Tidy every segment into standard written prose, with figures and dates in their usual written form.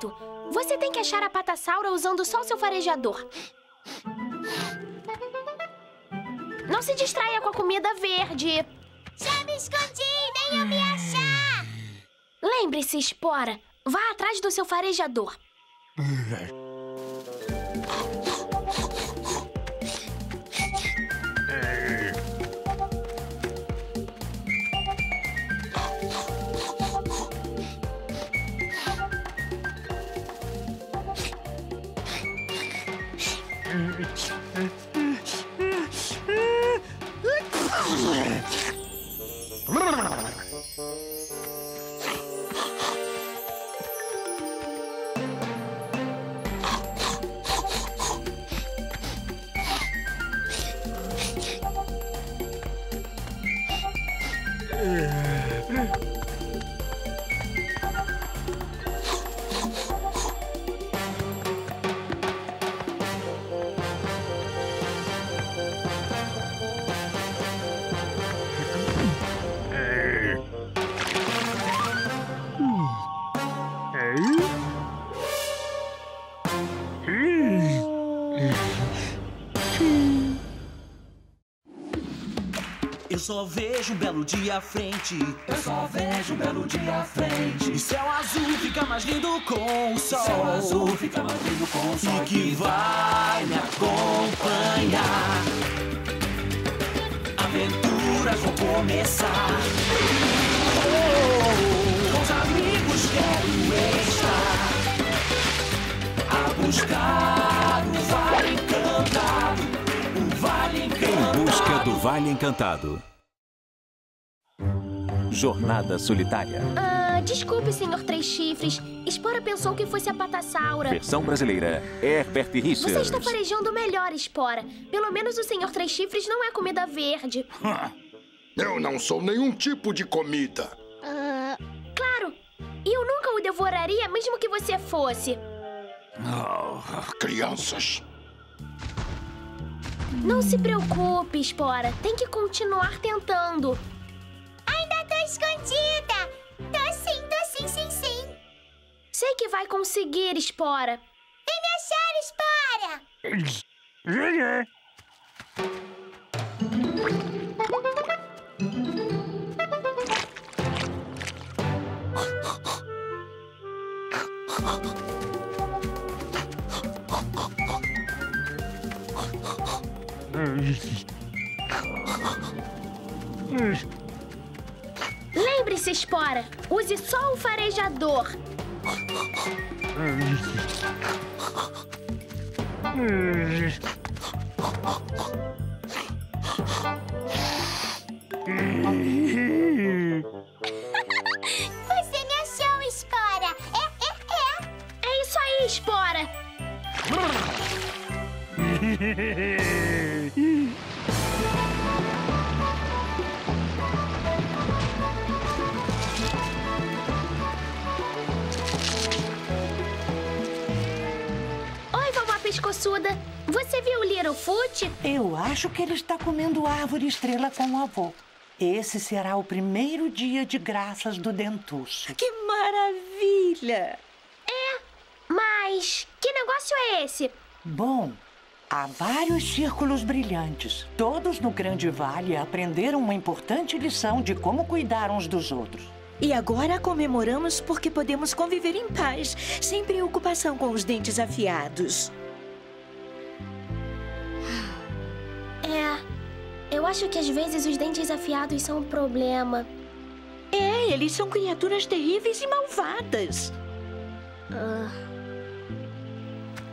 jeito. Você tem que achar a Patassaura usando só o seu farejador. Não se distraia com a comida verde. Já me escondi, nem eu me achar. Lembre-se, Espora. Vá atrás do seu farejador. Eu só vejo um belo dia à frente. Eu só vejo um belo dia à frente. E céu azul fica mais lindo com o sol. Céu azul fica mais lindo com o sol. E que vai me acompanhar. Aventuras vão começar. Oh, com os amigos quero estar. A buscar o Vale Encantado. O Vale Encantado. Em busca do Vale Encantado. Jornada solitária. Desculpe, senhor Três Chifres. Espora pensou que fosse a Patassaura. Versão brasileira, Herbert Richards. Você está farejando melhor, Espora. Pelo menos o senhor Três Chifres não é comida verde. Eu não sou nenhum tipo de comida. Claro. E eu nunca o devoraria, mesmo que você fosse. Oh, crianças. Não se preocupe, Espora. Tem que continuar tentando. Escondida! Tô sim, sim. Sei que vai conseguir, Espora. Vem me achar, Espora! Lembre-se, Espora, use só o farejador. Você me achou, Espora. É isso aí, Espora. Pescoçuda, você viu o Littlefoot? Eu acho que ele está comendo árvore estrela com o avô. Esse será o primeiro dia de graças do Dentuço. Que maravilha! É, mas que negócio é esse? Bom, há vários círculos brilhantes. Todos no Grande Vale aprenderam uma importante lição de como cuidar uns dos outros. E agora comemoramos porque podemos conviver em paz, sem preocupação com os dentes afiados. Eu acho que às vezes os dentes afiados são um problema. É, eles são criaturas terríveis e malvadas.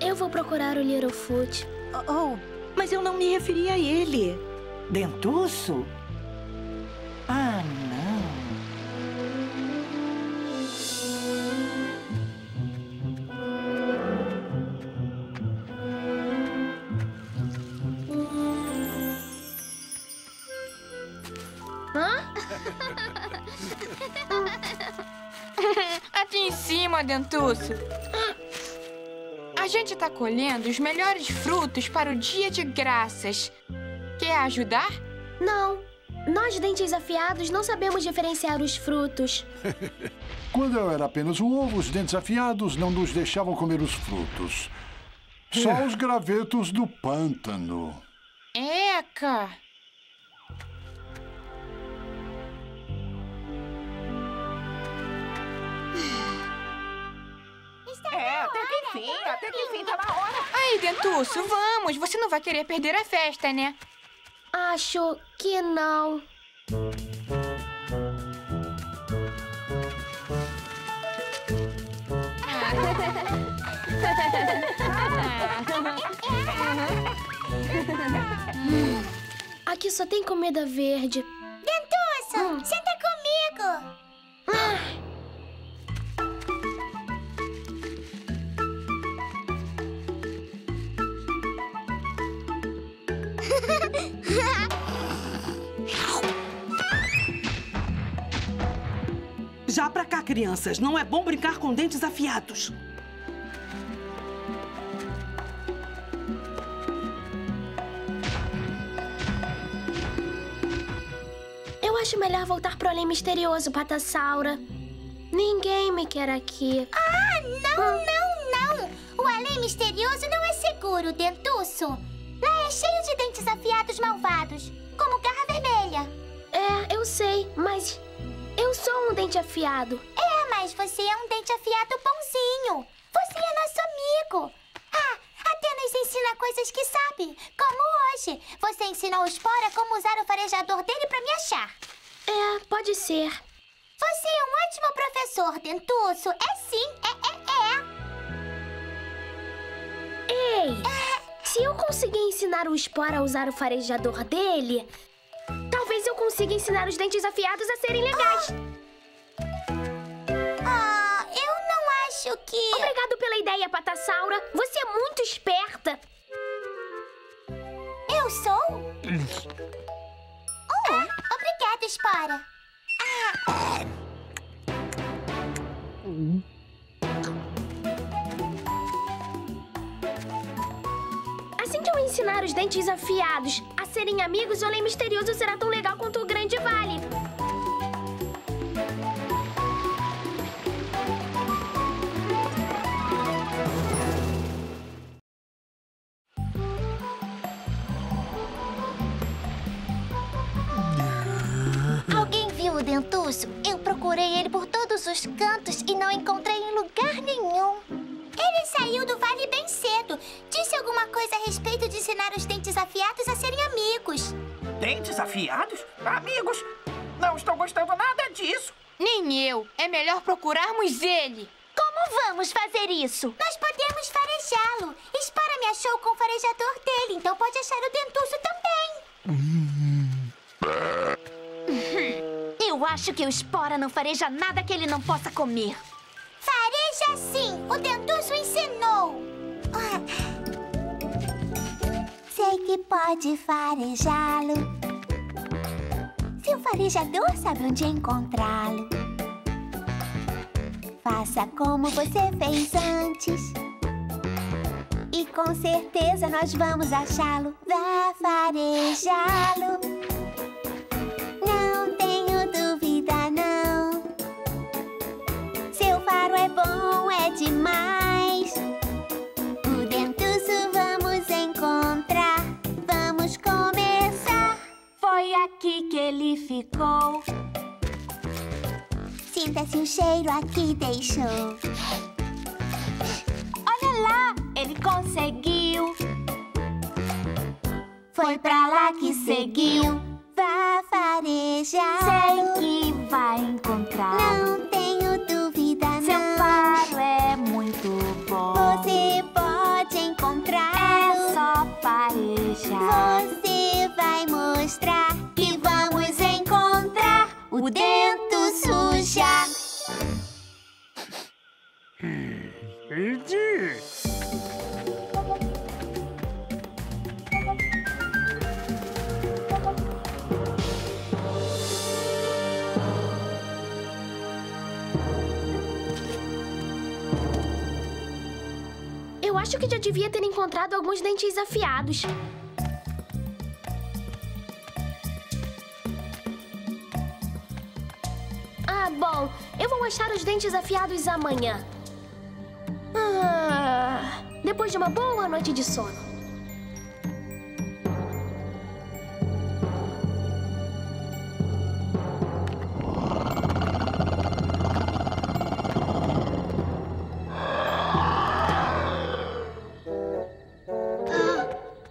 Eu vou procurar o Littlefoot. Oh, mas eu não me referi a ele. Dentuço? Ah, aqui em cima, Dentuço. A gente tá colhendo os melhores frutos para o dia de graças. Quer ajudar? Não, Nós, dentes afiados, não sabemos diferenciar os frutos. Quando eu era apenas um ovo, os dentes afiados não nos deixavam comer os frutos. Só os gravetos do pântano. Eca! Até que enfim, tá na hora. Aí, Dentuço, vamos. Você não vai querer perder a festa, né? Acho que não. Aqui só tem comida verde. Dentuço, senta comigo. Já pra cá, crianças. Não é bom brincar com dentes afiados. Eu acho melhor voltar pro Além Misterioso, Patassaura. Ninguém me quer aqui. Ah, não! O Além Misterioso não é seguro, Dentuço. Lá é cheio de dentes afiados malvados, como Garra Vermelha. É, eu sei, mas eu sou um dente afiado. É, mas você é um dente afiado bonzinho. Você é nosso amigo. Ah, até nos ensina coisas que sabe, como hoje. Você ensinou o Espora como usar o farejador dele pra me achar. É, pode ser. Você é um ótimo professor, Dentuço. É sim, é. Ei! Se eu conseguir ensinar o Espora a usar o farejador dele, talvez eu consiga ensinar os dentes afiados a serem legais. Ah, eu não acho que... Obrigado pela ideia, Patassaura. Você é muito esperta. Eu sou? Obrigada, Espora. Assim que eu ensinar os dentes afiados a serem amigos, o Além Misterioso será tão legal quanto o Grande Vale. Alguém viu o Dentuço? Eu procurei ele por todos os cantos e não encontrei em lugar nenhum. Ele saiu do vale bem cedo. Disse alguma coisa a respeito de ensinar os dentes afiados a serem amigos. Dentes afiados? Amigos? Não estou gostando nada disso. Nem eu. É melhor procurarmos ele. Como vamos fazer isso? Nós podemos farejá-lo. Espora me achou com o farejador dele, então pode achar o Dentuço também. Eu acho que o Espora não fareja nada que ele não possa comer. Fareja sim! O Dentuço ensinou! Sei que pode farejá-lo. Seu farejador sabe onde encontrá-lo. Faça como você fez antes. E com certeza nós vamos achá-lo. Vá farejá-lo. Não tenho dúvida, não. É bom, é demais. O Dentuço vamos encontrar. Vamos começar. Foi aqui que ele ficou. Sinta-se o cheiro aqui deixou. Olha lá, ele conseguiu. Foi pra lá que seguiu. Vá farejar. Sei que vai encontrar. Não tenho dúvida. Seu faro é muito bom. Você pode encontrar. É só farejar. Você vai mostrar que vamos encontrar o Dentuço já. Eu acho que já devia ter encontrado alguns dentes afiados. Tá bom, eu vou achar os dentes afiados amanhã. Depois de uma boa noite de sono.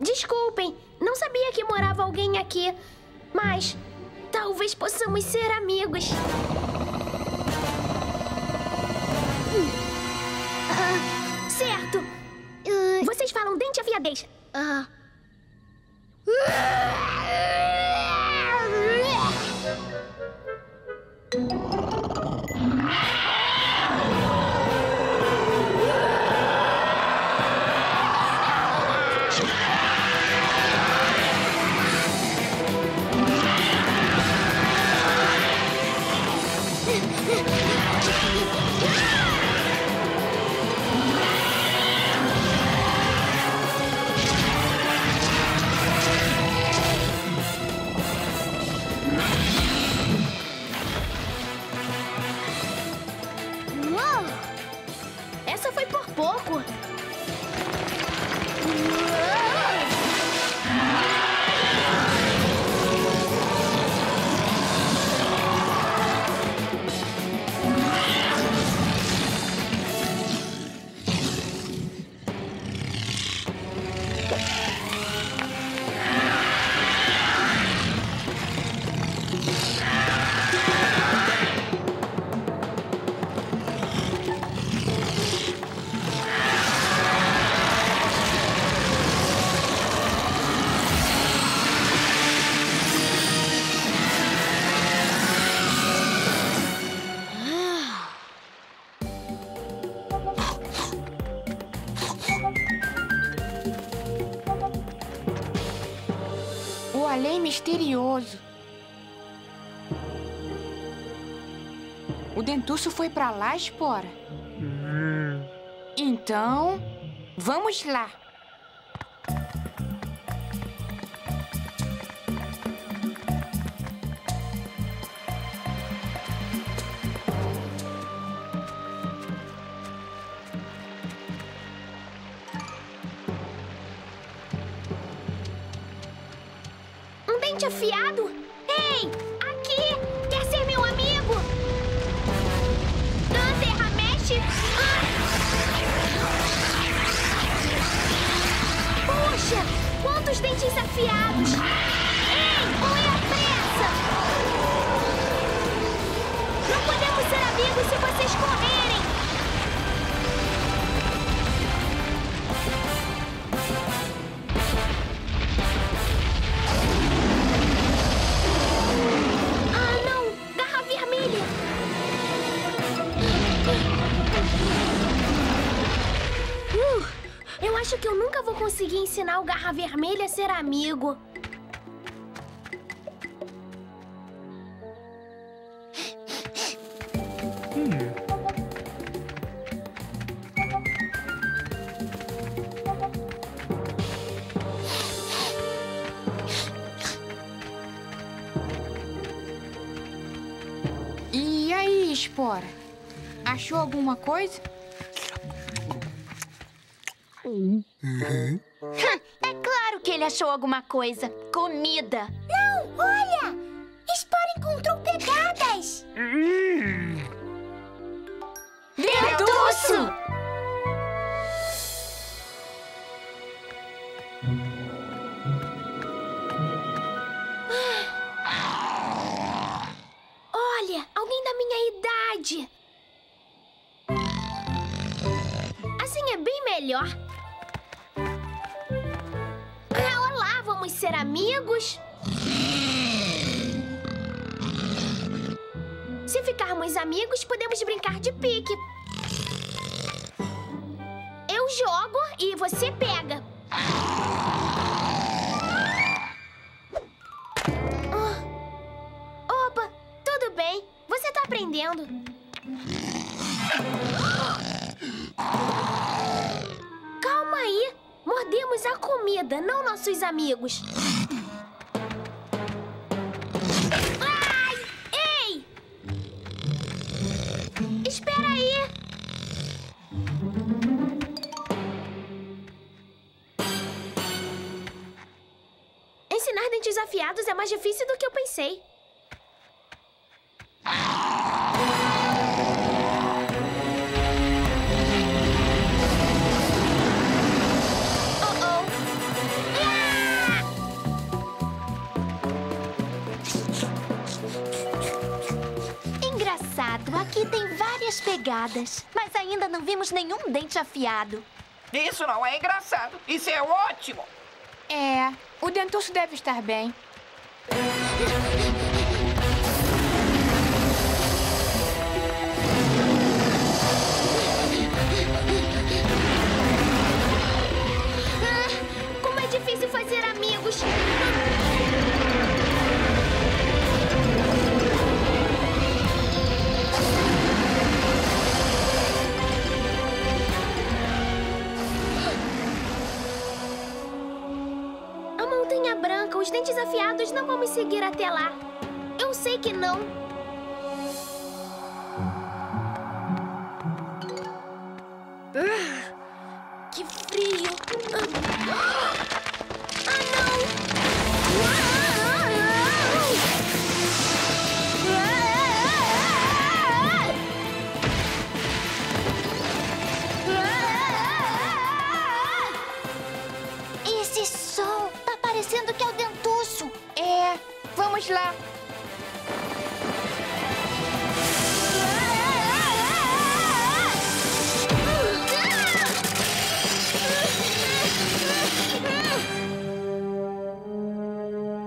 Desculpem, não sabia que morava alguém aqui, mas talvez possamos ser amigos. Certo! Vocês falam dente afiadez. Além Misterioso. O Dentuço foi pra lá, Espora. Então, vamos lá. Afiado? Ei, aqui! Quer ser meu amigo? Dança, erra, mexe! Puxa! Quantos dentes afiados! Ei, põe a pressa! Não podemos ser amigos se vocês correrem! Acho que eu nunca vou conseguir ensinar o Garra Vermelha a ser amigo. E aí, Espora? Achou alguma coisa? É claro que ele achou alguma coisa. Comida. Não, olha! Espora encontrou pegadas. Dentuço! Olha, alguém da minha idade. Assim é bem melhor. Vamos ser amigos? Se ficarmos amigos, podemos brincar de pique. Eu jogo e você pega. Opa, tudo bem. Você tá aprendendo. Calma aí. Mordemos a comida, não nossos amigos. Ai! Ei! afiados é mais difícil do que eu pensei. Aqui tem várias pegadas, mas ainda não vimos nenhum dente afiado. Isso não é engraçado. Isso é ótimo. É, o Dentuço deve estar bem. Como é difícil fazer amigos. Branca, os dentes afiados não vão me seguir até lá. Eu sei que não. Que frio. Ah, não! Esse som... parecendo que é o Dentuço. É, vamos lá.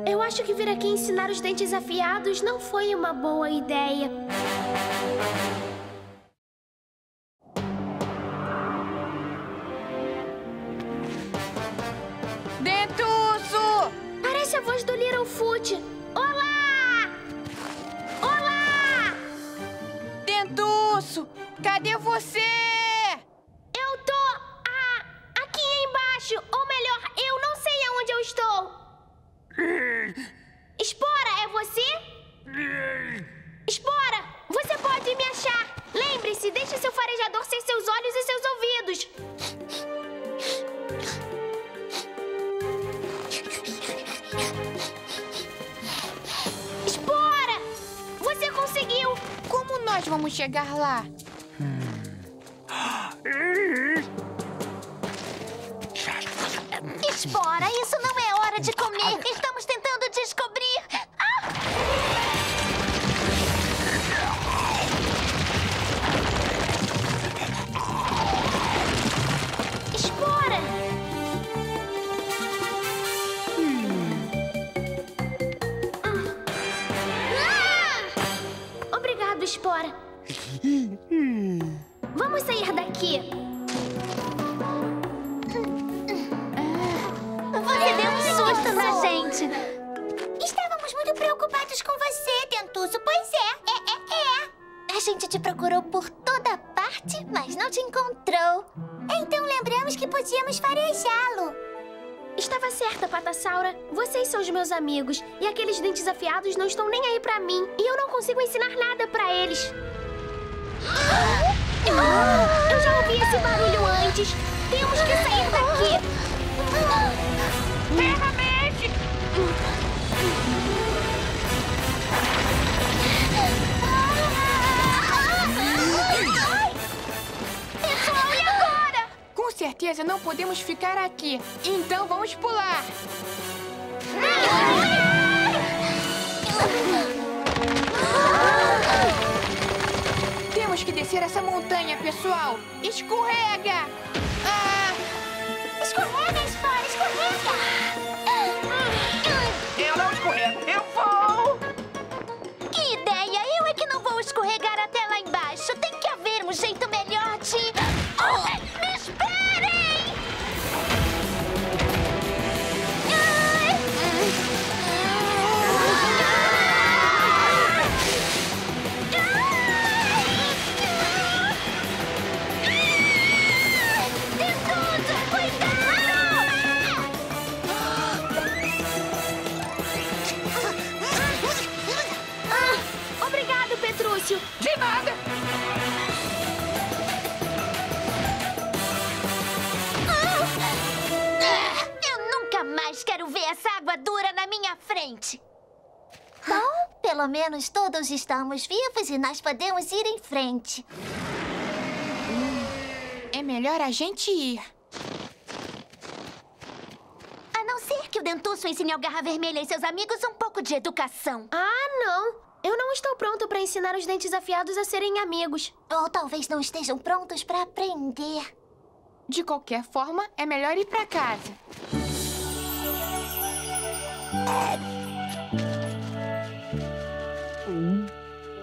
Eu acho que vir aqui ensinar os dentes afiados não foi uma boa ideia. Littlefoot. Olá! Olá! Dentuço, cadê você? Eu tô aqui embaixo, ou melhor, eu não sei aonde eu estou. Espora, é você? Espora, você pode me achar. Lembre-se, deixe seu farejador sem seus olhos e seus ouvidos. Nós vamos chegar lá. Espora, isso não é hora de comer. Estamos tentando descobrir... Espora! Obrigado, Espora. Vamos sair daqui. Você deu um susto na gente. Estávamos muito preocupados com você, Dentuço. Pois é. A gente te procurou por toda parte, mas não te encontrou. Então lembramos que podíamos farejá-lo. Estava certa, Patassaura. Vocês são os meus amigos. E aqueles dentes afiados não estão nem aí pra mim. E eu não consigo ensinar nada pra eles. Eu já ouvi esse barulho antes. Temos que sair daqui. Finalmente! Pessoal, e agora? Com certeza não podemos ficar aqui. Então vamos pular. Temos que descer essa montanha, pessoal! Escorrega! Escorrega, Espora! Escorrega! Eu não escorrego! Eu vou! Que ideia! Eu é que não vou escorregar até lá embaixo! Tem que haver um jeito melhor de... Me esperem! De nada! Eu nunca mais quero ver essa água dura na minha frente! frente. Bom, pelo menos todos estamos vivos e nós podemos ir em frente. É melhor a gente ir. A não ser que o Dentuço ensine ao Garra Vermelha e seus amigos um pouco de educação. Ah, não. Eu não estou pronto para ensinar os dentes afiados a serem amigos. Ou talvez não estejam prontos para aprender. De qualquer forma, é melhor ir para casa.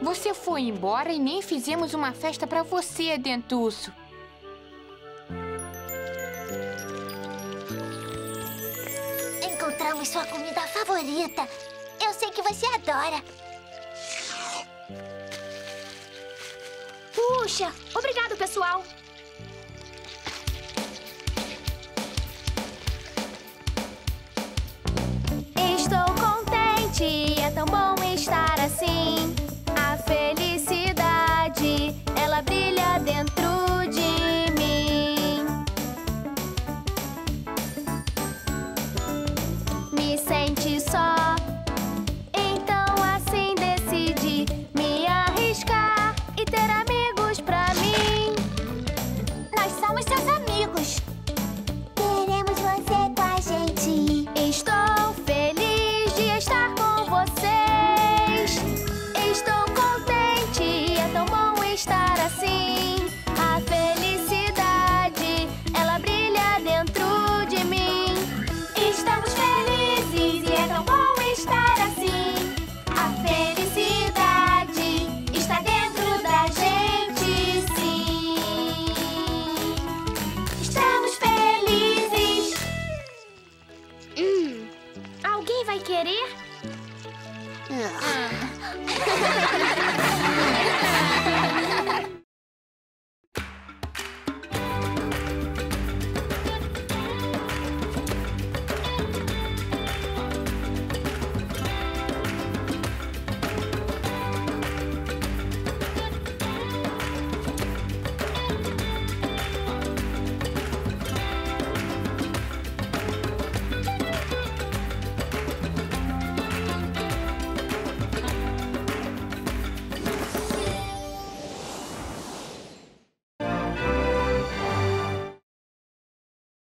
Você foi embora e nem fizemos uma festa para você, Dentuço. Encontramos sua comida favorita. Eu sei que você adora. Puxa! Obrigado, pessoal! Estou contente, é tão bom.